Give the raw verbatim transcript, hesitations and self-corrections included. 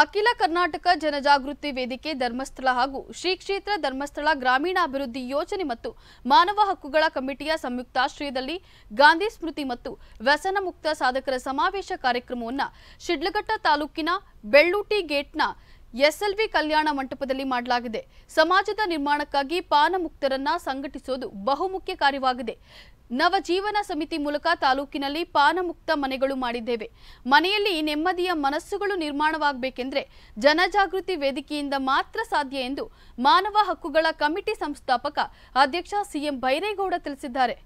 ಅಖಿಲ ಕರ್ನಾಟಕ ಜನಜಾಗೃತಿ ವೇದಿಕೆ ಧರ್ಮಸ್ಥಳ ಹಾಗೂ ಶ್ರೀ ಕ್ಷೇತ್ರ ಧರ್ಮಸ್ಥಳ ಗ್ರಾಮೀಣಾಭಿವೃದ್ಧಿ ಯೋಜನೆ ಮತ್ತು ಮಾನವ ಹಕ್ಕುಗಳ ಕಮಿಟಿಯ ಸಂಯುಕ್ತ ಆಶ್ರಯದಲ್ಲಿ ಗಾಂಧಿ ಸ್ಮೃತಿ ಮತ್ತು ವ್ಯಸನ ಮುಕ್ತ ಸಾಧಕರ ಸಮಾವೇಶ ಕಾರ್ಯಕ್ರಮವನ್ನು ಶಿರಲಕಟ್ಟ ತಾಲೂಕಿನ ಬೆಳ್ಳೂಟಿ ಗೇಟ್ನ ಎಸ್ಎಲ್ವಿ ಕಲ್ಯಾಣ ಮಂಟಪದಲ್ಲಿ ಮಾಡಲಾಗಿದೆ. ಸಮಾಜದ ನಿರ್ಮಾಣಕ್ಕಾಗಿ ಪಾನಮುಕ್ತರನ್ನ ಸಂಘಟಿಸೋದು ಬಹುಮುಖ್ಯ ಕಾರ್ಯವಾಗಿದೆ. ನವಜೀವನ ಸಮಿತಿ ಮೂಲಕ ತಾಲೂಕಿನಲ್ಲಿ ಪಾನಮುಕ್ತ ಮನೆಗಳು ಮಾಡಿದ್ದೇವೆ. ಮನೆಯಲ್ಲಿ ನೆಮ್ಮದಿಯ ಮನಸ್ಸುಗಳು ನಿರ್ಮಾಣವಾಗಬೇಕೆಂದರೆ ಜನಜಾಗೃತಿ ವೇದಿಕೆಯಿಂದ ಮಾತ್ರ ಸಾಧ್ಯ ಎಂದು ಮಾನವ ಹಕ್ಕುಗಳ ಕಮಿಟಿ ಸಂಸ್ಥಾಪಕ ಅಧ್ಯಕ್ಷ ಸಿಎಂ ಬೈರೇಗೌಡ ತಿಳಿಸಿದ್ದಾರೆ.